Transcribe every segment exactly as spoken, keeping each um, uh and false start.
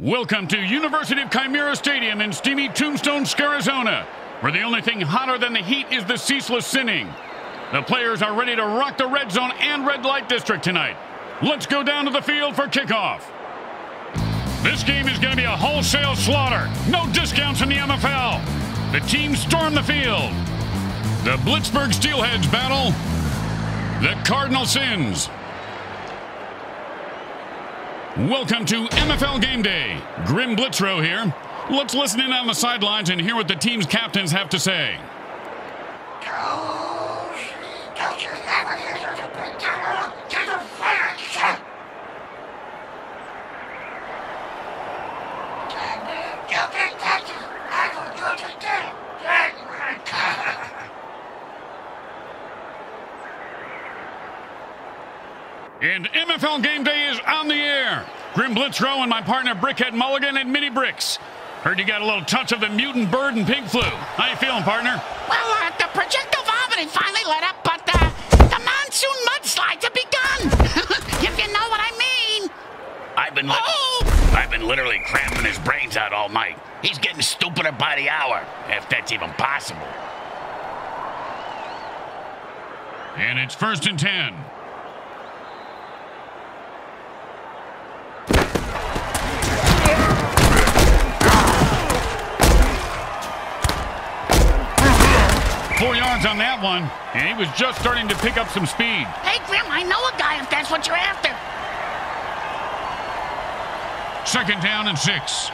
Welcome to University of Chimera Stadium in steamy Tombstone, Scarizona, where the only thing hotter than the heat is the ceaseless sinning. The players are ready to rock the red zone and red light district tonight. Let's go down to the field for kickoff. This game is going to be a wholesale slaughter. No discounts in the M F L. The teams storm the field. The Blitzburg Steelheads battle the Cardinal Sins. Welcome to M F L Game Day. Grim Blitzrow here. Let's listen in on the sidelines and hear what the team's captains have to say. And M F L Game Day is on the air. Grim Blitzrow and my partner Brickhead Mulligan and Mini Bricks. Heard you got a little touch of the mutant bird and pig flu. How you feeling, partner? Well, uh, the projectile vomiting finally let up, but uh, the monsoon mudslides have begun. If you know what I mean. I've been, oh! I've been literally cramming his brains out all night. He's getting stupider by the hour, if that's even possible. And it's first and ten. Four yards on that one, and he was just starting to pick up some speed. Hey, Grim, I know a guy if that's what you're after. Second down and six.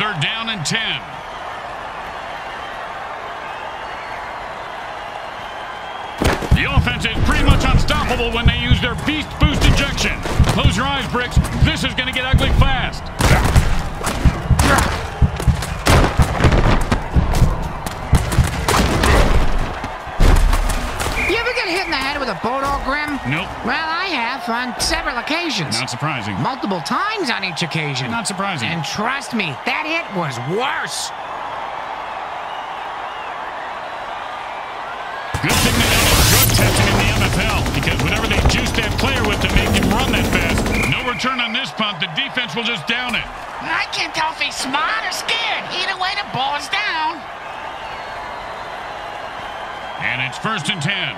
Third down and ten. The offense is pretty much unstoppable when they use their beast boost injection. Close your eyes, Bricks. This is going to get ugly fast. You ever get hit in the head with a bulldog, Grim? Nope. Well, I have on several occasions. Not surprising. Multiple times on each occasion. Not surprising. And trust me, that hit was worse. Good thing they don't have drug testing in the M F L, because whenever they juice that player with to make him run that fast, no return on this punt, the defense will just down it. I can't tell if he's smart or scared. Either way, the ball is down. And it's first and ten.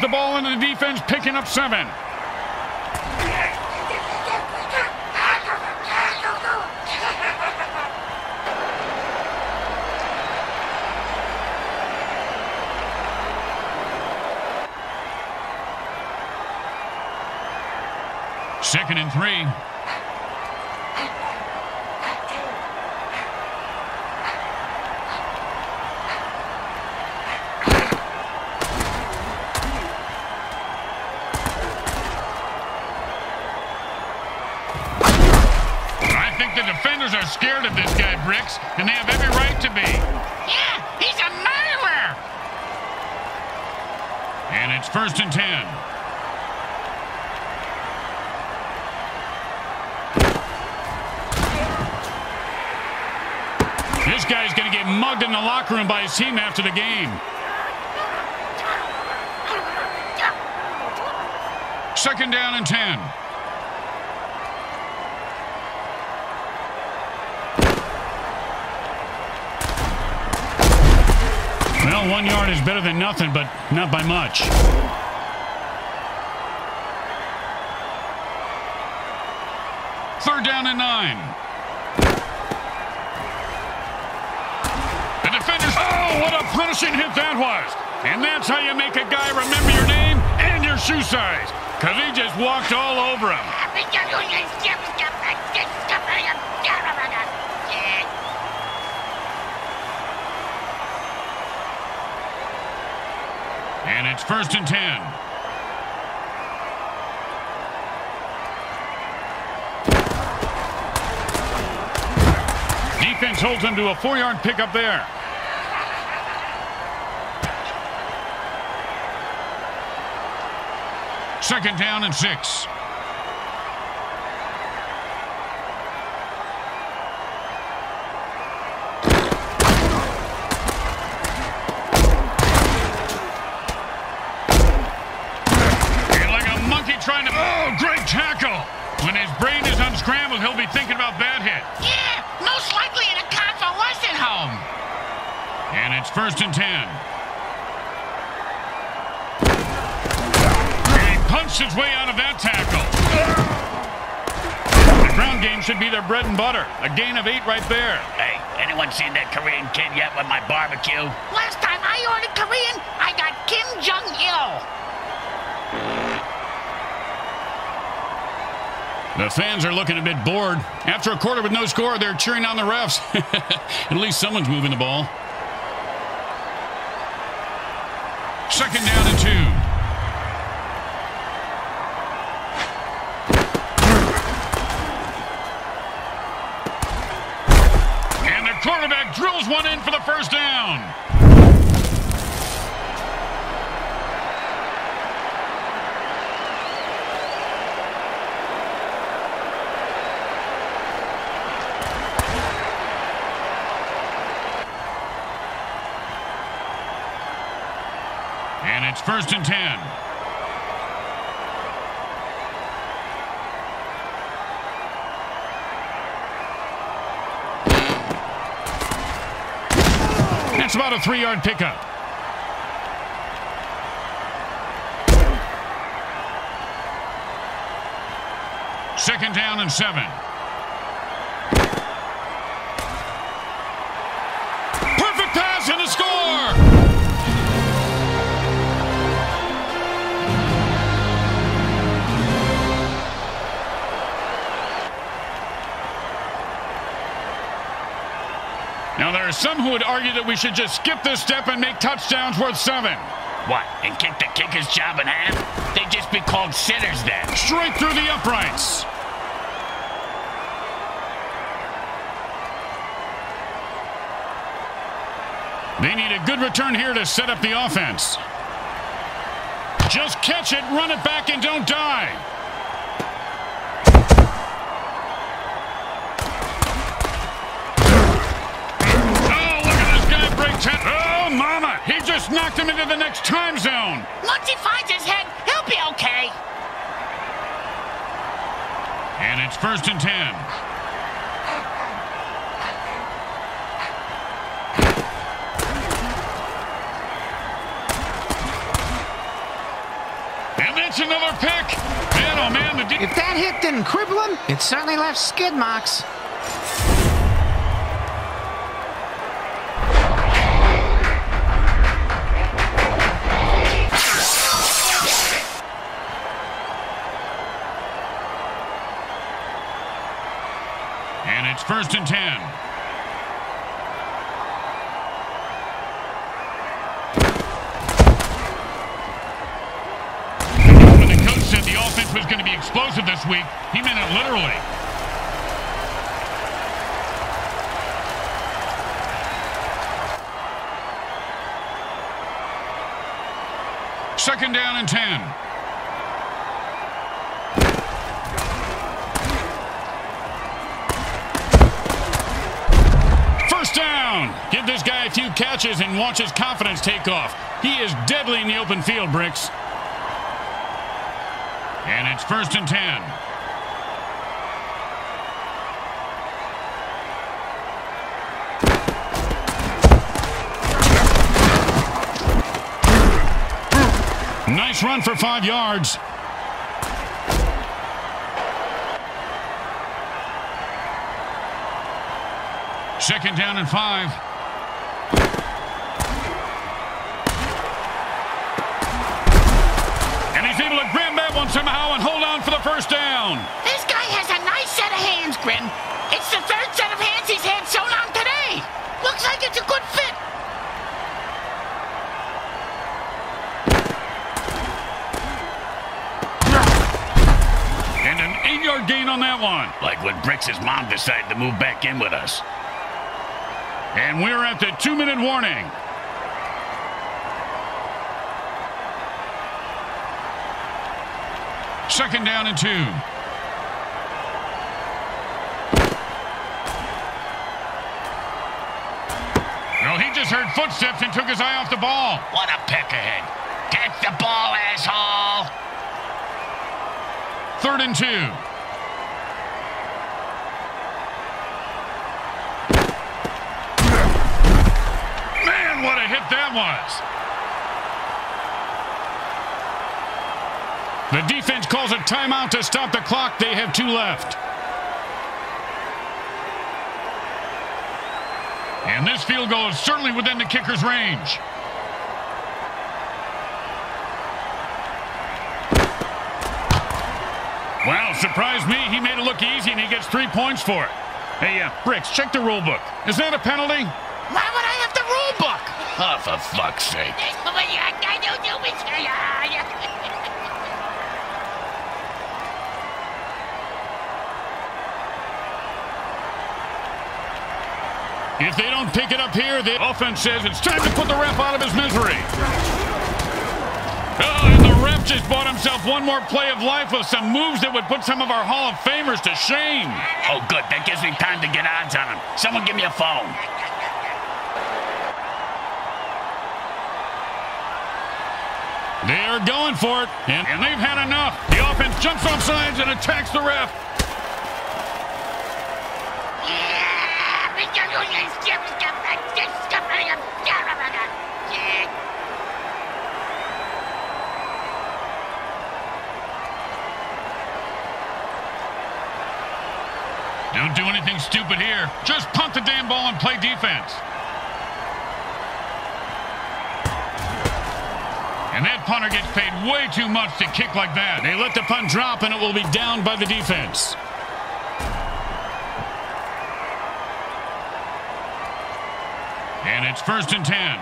The ball into the defense, picking up seven. Second and three. Are scared of this guy, Bricks, and they have every right to be. Yeah, he's a murderer! And it's first and ten. This guy's gonna get mugged in the locker room by his team after the game. Second down and ten. Well, one yard is better than nothing, but not by much. Third down and nine. The defenders... Oh, what a punishing hit that was! And that's how you make a guy remember your name and your shoe size, because he just walked all over him. And it's first and ten. Defense holds him to a four-yard pickup there. Second down and six. And like a monkey trying to... Oh, great tackle! When his brain is unscrambled, he'll be thinking about that hit. Yeah, most likely in a convalescent home. And it's first and ten. Punched his way out of that tackle. The ground game should be their bread and butter. A gain of eight right there. Hey, anyone seen that Korean kid yet with my barbecue? Last time I ordered Korean, I got Kim Jong-il. The fans are looking a bit bored. After a quarter with no score, they're cheering on the refs. At least someone's moving the ball. Second down and two. Quarterback drills one in for the first down. And it's first and ten. It's about a three-yard pickup. Second down and seven. Perfect pass and a score! Now, there are some who would argue that we should just skip this step and make touchdowns worth seven. What, and kick the kicker's job in half? They'd just be called sinners then. Straight through the uprights. They need a good return here to set up the offense. Just catch it, run it back, and don't die. Oh, mama! He just knocked him into the next time zone. Once he finds his head, he'll be okay. And it's first and ten. And that's another pick. Man, oh man, the d- if that hit didn't cripple him, it certainly left skid marks. First and ten. When the coach said the offense was going to be explosive this week, he meant it literally. Second down and ten. Give this guy a few catches and watch his confidence take off. He is deadly in the open field, Bricks. And it's first and ten. Nice run for five yards. Second down and five. And he's able to grab that one somehow and hold on for the first down. This guy has a nice set of hands, Grim. It's the third set of hands he's had sewn on today. Looks like it's a good fit. And an eight-yard gain on that one. Like when Bricks' mom decided to move back in with us. And we're at the two-minute warning. Second down and two. Well, he just heard footsteps and took his eye off the ball. What a peck ahead. Get the ball, asshole. Third and two. Man, what a hit that was. The defense calls a timeout to stop the clock. They have two left. And this field goal is certainly within the kicker's range. Wow, surprised me. He made it look easy, and he gets three points for it. Hey, uh, Bricks, check the rule book. Is that a penalty? Why would I have the rule book? Oh, for fuck's sake. If they don't pick it up here, the offense says it's time to put the ref out of his misery. Oh, and the ref just bought himself one more play of life with some moves that would put some of our Hall of Famers to shame. Oh, good. That gives me time to get odds on him. Someone give me a phone. They are going for it, and, and they've had enough. The offense jumps off sides and attacks the ref. Don't do anything stupid here. Just punt the damn ball and play defense. And that punter gets paid way too much to kick like that. They let the punt drop, and it will be down by the defense. And it's first and ten.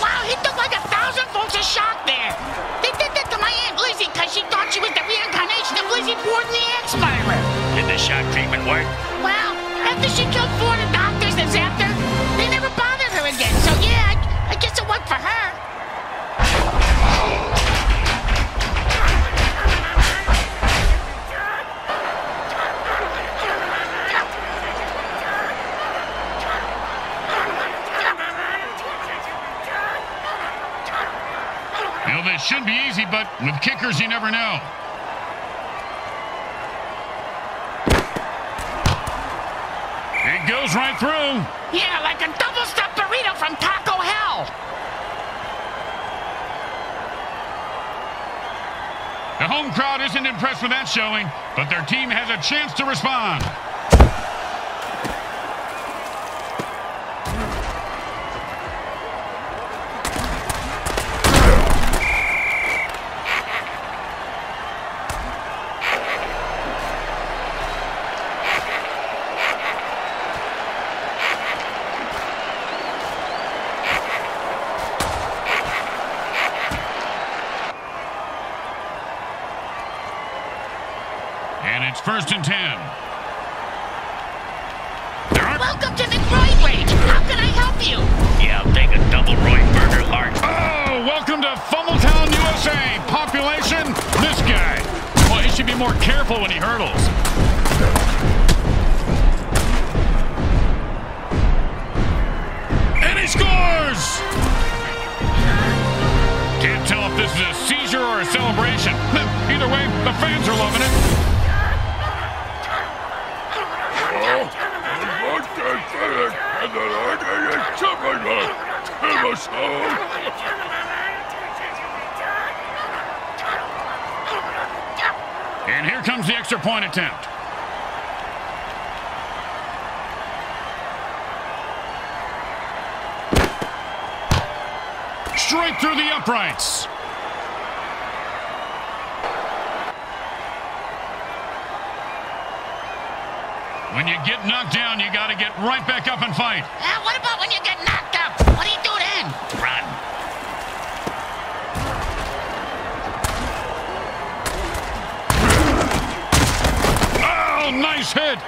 Wow, he took like a thousand volts of shock there. They did that to my Aunt Lizzie because she thought she was the reincarnation of Lizzie Borden the X-Filer. Did the shock treatment work? Well, after she killed four of the doctors this after, they never bothered her again. So yeah, I, I guess it worked for her. It should be easy, but with kickers, you never know. It goes right through. Yeah, like a double-stuffed burrito from Taco Hell. The home crowd isn't impressed with that showing, but their team has a chance to respond. First and ten. Welcome to the Groin Rage. How can I help you? Yeah, I'll take a double Roy burger heart. Oh, welcome to Fumbletown, U S A. Population, this guy. Well, he should be more careful when he hurdles. And he scores! Can't tell if this is a seizure or a celebration. Either way, the fans are loving it. And here comes the extra point attempt. Straight through the uprights. When you get knocked down, you got to get right back up and fight. Uh, what about when you get knocked up? What do you do then? Run. Oh, nice hit.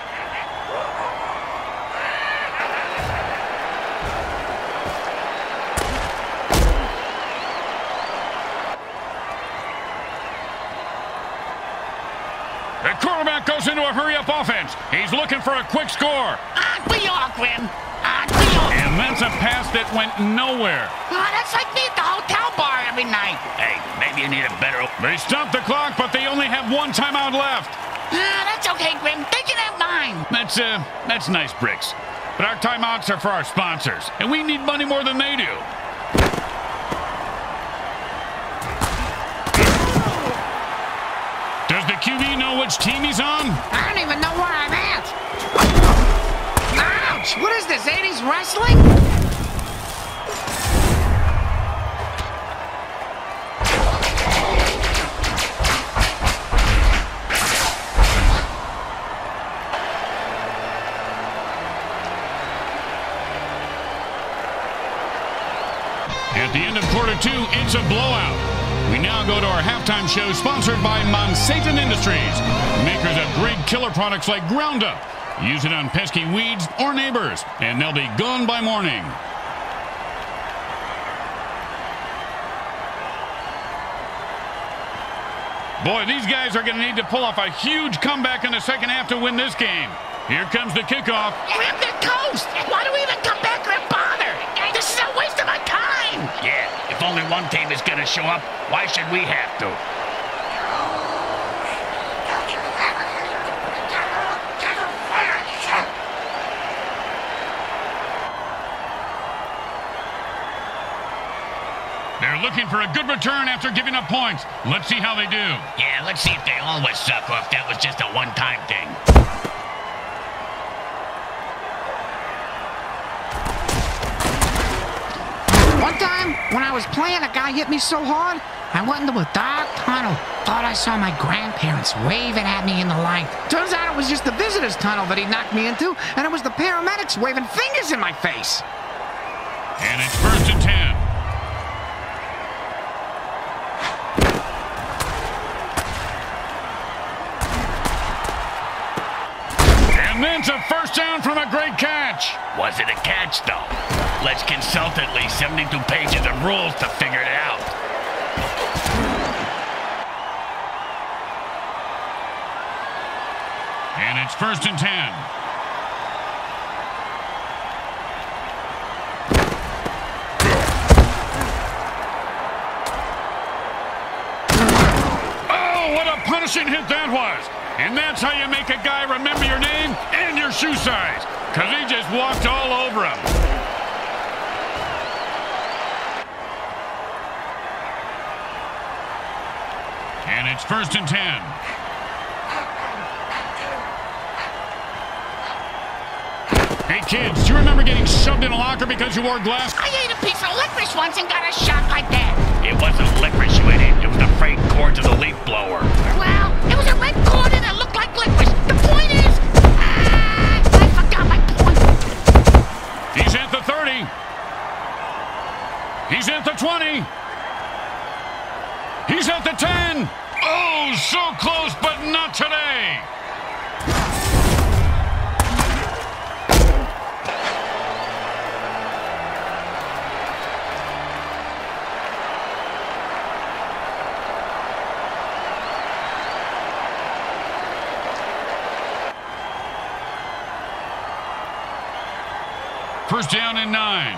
a hurry-up offense. He's looking for a quick score. I'd be all, Grim. I'd be all. And that's a pass that went nowhere. Oh, that's like me at the hotel bar every night. Hey, maybe you need a better... They stopped the clock, but they only have one timeout left. Uh, that's okay, Grim. They can have mine. That's, uh, that's nice, Bricks. But our timeouts are for our sponsors, and we need money more than they do. Does the Q B know which team he's on? I don't even know where I'm at. Ouch! What is this, eighties wrestling? At the end of quarter two, it's a blowout. We now go to our halftime show sponsored by Monsatan Industries, makers of great killer products like Ground Up. Use it on pesky weeds or neighbors, and they'll be gone by morning. Boy, these guys are going to need to pull off a huge comeback in the second half to win this game. Here comes the kickoff. We're at the coast. Why do we even come back or bother? This is a waste of our time. Yeah, if only one team is going to show up, why should we have to? They're looking for a good return after giving up points. Let's see how they do. Yeah, let's see if they always suck or if that was just a one-time thing. One time, when I was playing, a guy hit me so hard, I went into a dark tunnel. Thought I saw my grandparents waving at me in the light. Turns out it was just the visitor's tunnel that he knocked me into, and it was the paramedics waving fingers in my face. And it's first and ten. And that's a first down from a great catch. Was it a catch, though? Let's consult at least seventy-two pages of rules to figure it out. And it's first and ten. Oh, what a punishing hit that was! And that's how you make a guy remember your name and your shoe size, because he just walked all over him. And it's first and ten. Hey, kids, do you remember getting shoved in a locker because you wore glass? I ate a piece of licorice once and got a shock like that. It wasn't licorice you ate it. It was the frayed cords of the leaf blower. Well, it was a red cord and it looked like licorice. The point is... Ah, I forgot my point. He's at the thirty. He's at the twenty. He's at the ten. Oh, so close, but not today. First down and nine.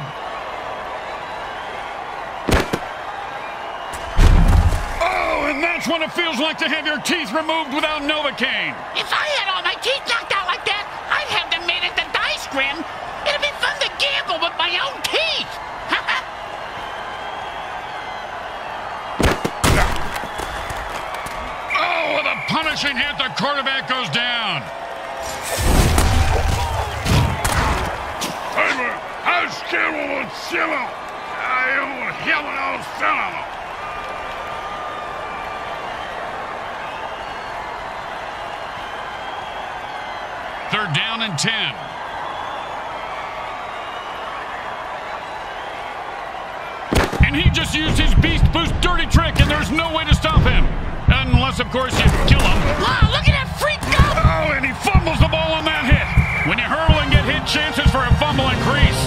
That's when it feels like to have your teeth removed without Novocaine. If I had all my teeth knocked out like that, I'd have them made at the dice, Grim. It'd be fun to gamble with my own teeth. Oh, with a punishing hit, the quarterback goes down. I'm scared of a cello. I don't have an old fellow. Third down and ten. And he just used his beast boost dirty trick, and there's no way to stop him. Unless, of course, you kill him. Wow, look at that freak go! Oh, and he fumbles the ball on that hit. When you hurl and get hit, chances for a fumble increase.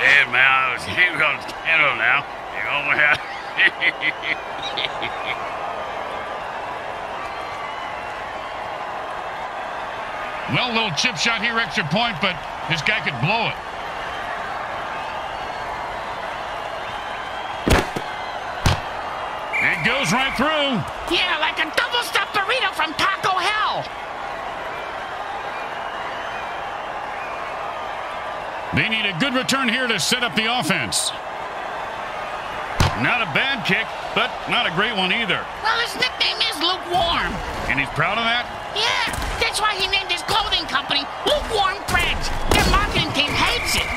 Hey, man, I was hanging on the now. You know, Well, little chip shot here, extra point, but this guy could blow it. It goes right through. Yeah, like a double-stuffed burrito from Taco Hell. They need a good return here to set up the offense. Not a bad kick, but not a great one either. Well, his nickname is Lukewarm. And he's proud of that? Yeah, that's why he named his clothing company Lukewarm Threads. Their marketing team hates it.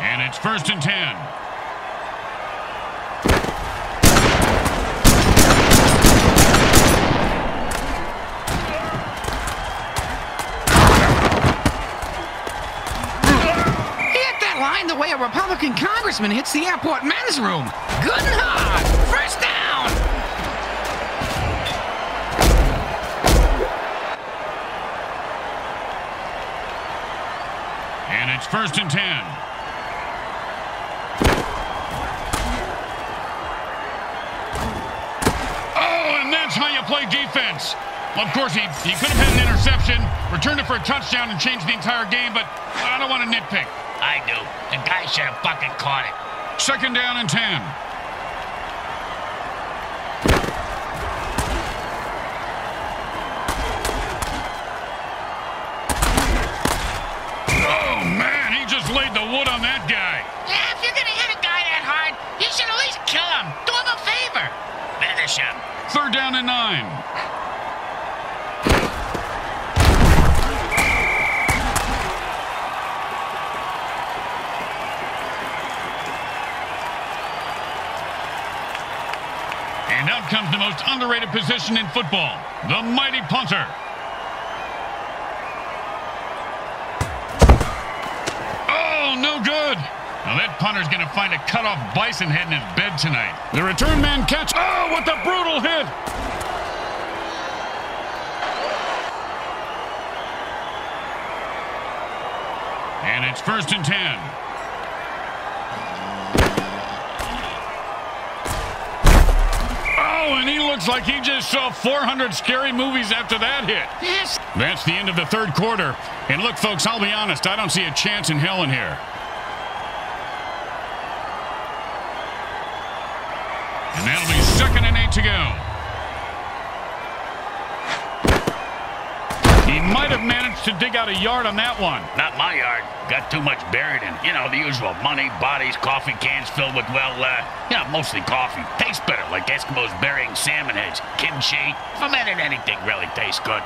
And it's first and ten. The way a Republican congressman hits the airport men's room. Good and hard. First down. And it's first and ten. Oh, and that's how you play defense. Well, of course, he, he could have had an interception, returned it for a touchdown, and changed the entire game, but I don't want to nitpick. I do. The guy should have fucking caught it. Second down and ten. Oh, man, he just laid the wood on that guy. Yeah, if you're going to hit a guy that hard, you should at least kill him. Do him a favor. Finish him. Third down and nine. And out comes the most underrated position in football, the mighty punter. Oh, no good. Now that punter's going to find a cut-off bison head in his bed tonight. The return man catch. Oh, what a brutal hit. And it's first and ten. And he looks like he just saw four hundred scary movies after that hit. Yes. That's the end of the third quarter. And look, folks, I'll be honest, I don't see a chance in hell in here. And that'll be second and eight to go. He might have managed to dig out a yard on that one. Not my yard. Got too much buried in, you know, the usual money, bodies, coffee cans filled with, well, uh, you know, mostly coffee. Tastes better, like Eskimos burying salmon heads, kimchi. Fermented anything really tastes good.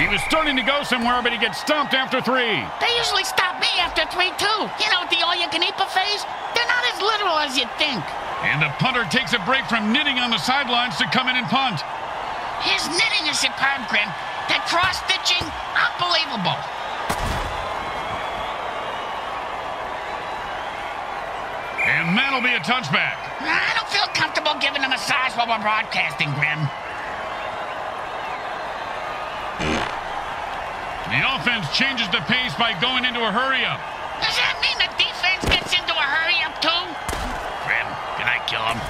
He was starting to go somewhere, but he gets stomped after three. They usually stop me after three, too. You know, the all-you-can-eat buffets, they're not as literal as you'd think. And the punter takes a break from knitting on the sidelines to come in and punt. His knitting is superb, Grim. That cross-stitching, unbelievable. And that'll be a touchback. I don't feel comfortable giving a massage while we're broadcasting, Grim. The offense changes the pace by going into a hurry-up. Does that mean the defense gets into a hurry-up, too? Grim, can I kill him?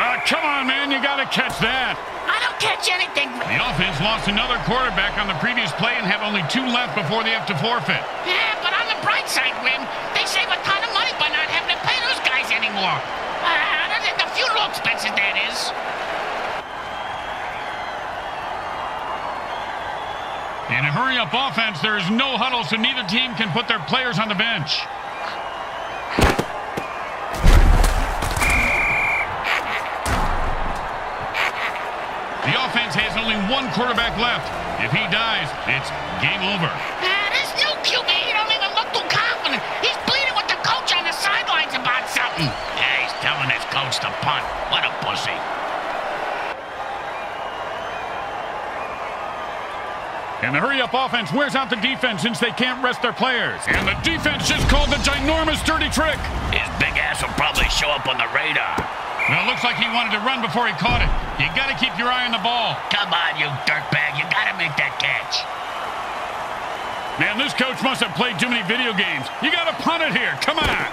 Uh, come on, man, you gotta catch that. I don't catch anything. The offense lost another quarterback on the previous play and have only two left before they have to forfeit. Yeah, but on the bright side, Wim, they save a ton of money by not having to pay those guys anymore. Uh, other than the funeral expenses, that is. In a hurry-up offense, there is no huddle, so neither team can put their players on the bench. The offense has only one quarterback left. If he dies, it's game over. Uh, this new Q B, he don't even look too confident. He's pleading with the coach on the sidelines about something. Yeah, he's telling his coach to punt. What a pussy. And the hurry-up offense wears out the defense since they can't rest their players. And the defense just called the ginormous dirty trick. His big ass will probably show up on the radar. Well, it looks like he wanted to run before he caught it. You got to keep your eye on the ball. Come on, you dirtbag. You got to make that catch. Man, this coach must have played too many video games. You got to punt it here. Come on.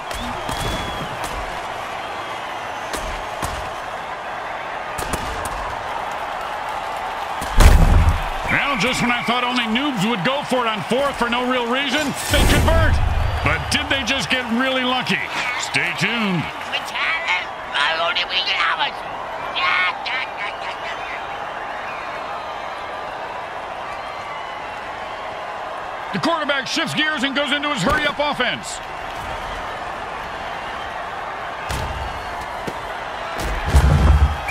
Well, just when I thought only noobs would go for it on fourth for no real reason, they convert. But did they just get really lucky? Stay tuned. The quarterback shifts gears and goes into his hurry-up offense.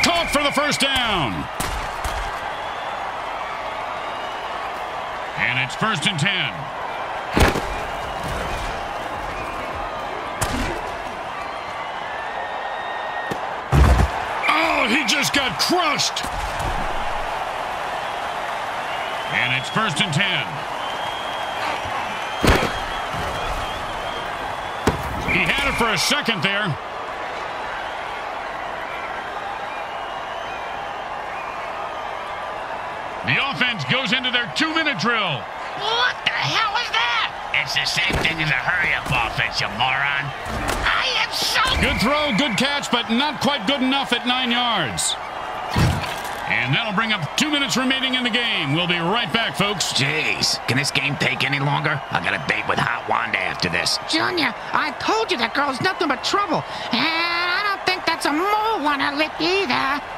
Caught for the first down. And it's first and ten. He just got crushed. And it's first and ten. He had it for a second there. The offense goes into their two-minute drill. What the hell is that? It's the same thing as a hurry-up offense, you moron. I am so... Good throw, good catch, but not quite good enough at nine yards. And that'll bring up two minutes remaining in the game. We'll be right back, folks. Jeez, can this game take any longer? I got a date with Hot Wanda after this. Junior, I told you that girl's nothing but trouble. And I don't think that's a mole on her lip either.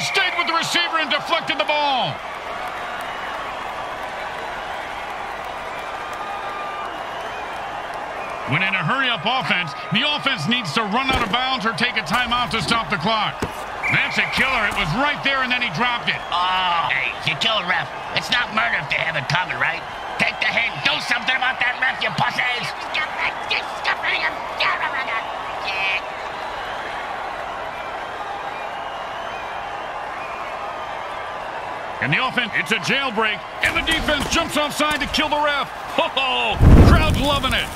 Stayed with the receiver and deflected the ball. When in a hurry-up offense, the offense needs to run out of bounds or take a timeout to stop the clock. That's a killer. It was right there, and then he dropped it. Oh, hey, you killed ref. It's not murder if they have it coming, right? Take the hit. Do something about that ref, you pussies. And the offense, it's a jailbreak, and the defense jumps offside to kill the ref. Ho ho! Crowd's loving it.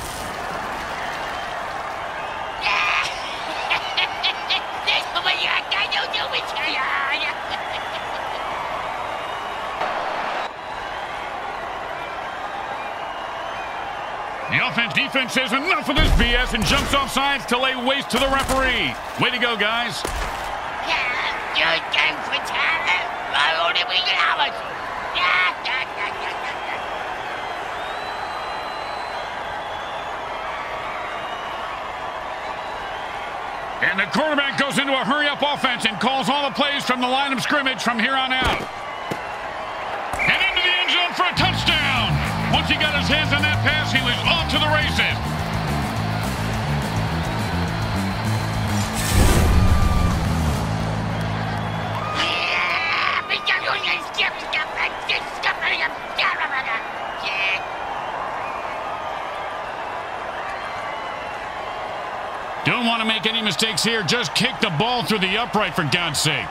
The offense, defense says enough of this B S and jumps offside to lay waste to the referee. Way to go, guys. And the quarterback goes into a hurry-up offense and calls all the plays from the line of scrimmage from here on out. And into the end zone for a touchdown. Once he got his hands on that pass, he was off to the races. Don't want to make any mistakes here. Just kick the ball through the upright, for God's sake.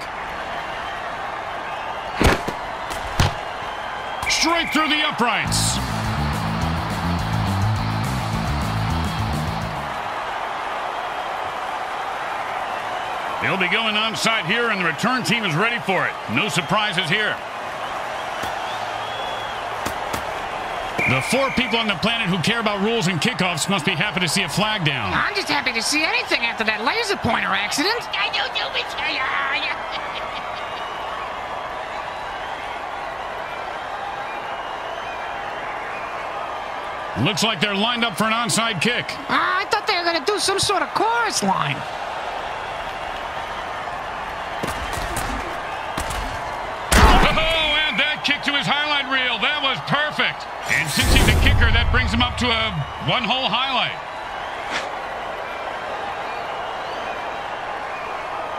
Straight through the uprights. They'll be going onside here, and the return team is ready for it. No surprises here. The four people on the planet who care about rules and kickoffs must be happy to see a flag down. I'm just happy to see anything after that laser pointer accident. I don't know which I am. Looks like they're lined up for an onside kick. Uh, I thought they were going to do some sort of chorus line. Kick to his highlight reel. That was perfect. And since he's a kicker, that brings him up to a one-hole highlight.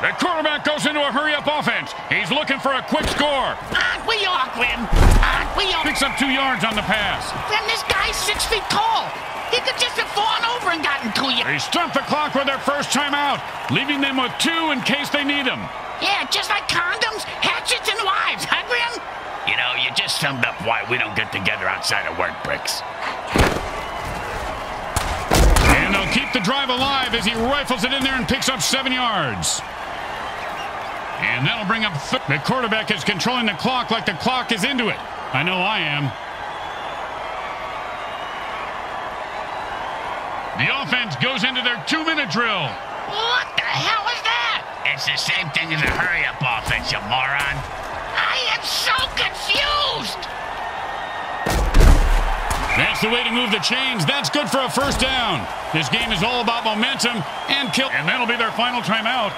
The quarterback goes into a hurry-up offense. He's looking for a quick score. Aren't we all, Grim? Aren't we all? Picks up two yards on the pass. Grim, this guy's six feet tall. He could just have fallen over and gotten to you. They stumped the clock with their first timeout, leaving them with two in case they need them. Yeah, just like condoms, hatchets, and wives, huh, Grim? You know, you just just summed up why we don't get together outside of work, Bricks. And they'll keep the drive alive as he rifles it in there and picks up seven yards. And that'll bring up th the quarterback is controlling the clock like the clock is into it. I know I am. The offense goes into their two-minute drill. What the hell is that? It's the same thing as a hurry-up offense, you moron. I am so confused. That's the way to move the chains. That's good for a first down. This game is all about momentum and kill. And that'll be their final timeout.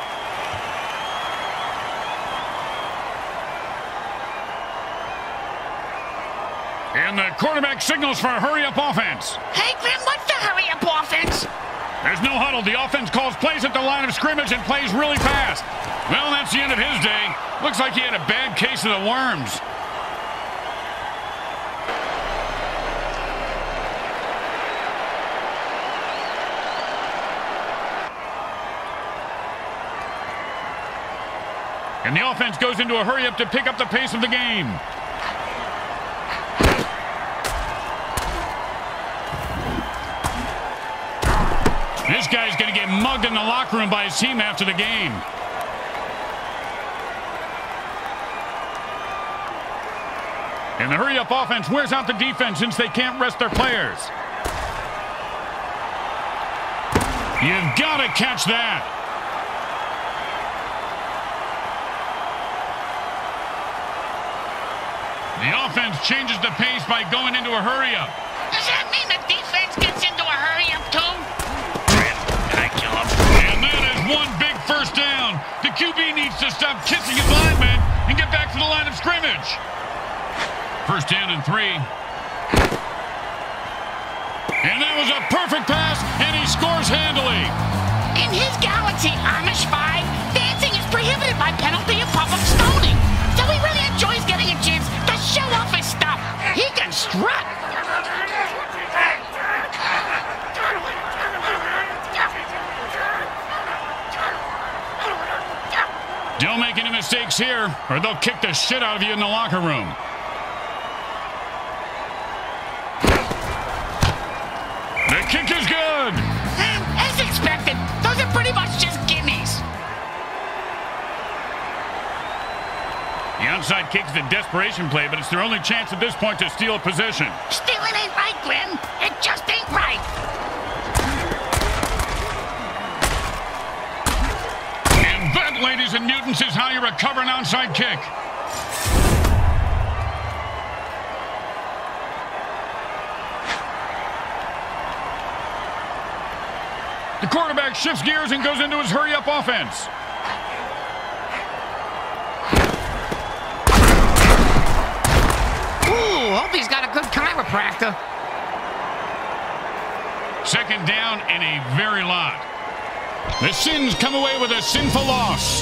And the quarterback signals for a hurry-up offense. Hey, Grim, what's the hurry-up offense? There's no huddle. The offense calls plays at the line of scrimmage and plays really fast. Well, that's the end of his day. Looks like he had a bad case of the worms. And the offense goes into a hurry-up to pick up the pace of the game. This guy's going to get mugged in the locker room by his team after the game. And the hurry-up offense wears out the defense since they can't rest their players. You've got to catch that. The offense changes the pace by going into a hurry-up. Does that mean the defense gets into a hurry-up, too? One big first down. The Q B needs to stop kissing his linemen and get back to the line of scrimmage. First down and three. And that was a perfect pass, and he scores handily. In his galaxy, Amish five, dancing is prohibited by penalty of public stoning. So he really enjoys getting a chance to show off his stuff. He can strut. Don't make any mistakes here, or they'll kick the shit out of you in the locker room. The kick is good! As expected, those are pretty much just gimmies. The onside kick's a desperation play, but it's their only chance at this point to steal a position. Stealing ain't right, Grim. It just ain't right. Ladies and mutants, is how you recover an onside kick. The quarterback shifts gears and goes into his hurry-up offense. Ooh, hope he's got a good chiropractor. Second down and a very lot. The Sins come away with a sinful loss.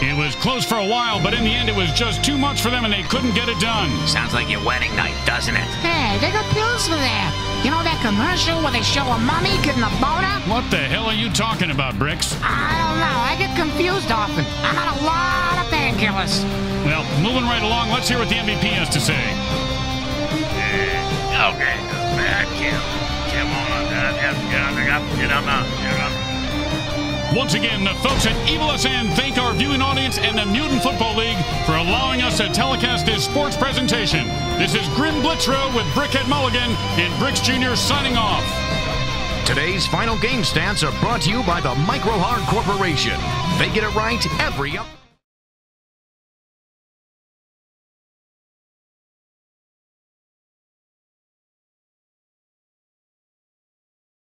It was close for a while, but in the end it was just too much for them and they couldn't get it done. Sounds like your wedding night, doesn't it? Hey, they got pills for that. You know that commercial where they show a mummy getting a boner? What the hell are you talking about, Bricks? I don't know. I get confused often. I'm on a lot of painkillers. Well, moving right along, let's hear what the M V P has to say. Uh, okay, back you. Come on, get on out, get on out. Once again, the folks at Evil S N thank our viewing audience and the Mutant Football League for allowing us to telecast this sports presentation. This is Grim Blitzrow with Brickhead Mulligan and Bricks Junior signing off. Today's final game stats are brought to you by the MicroHard Corporation. They get it right every...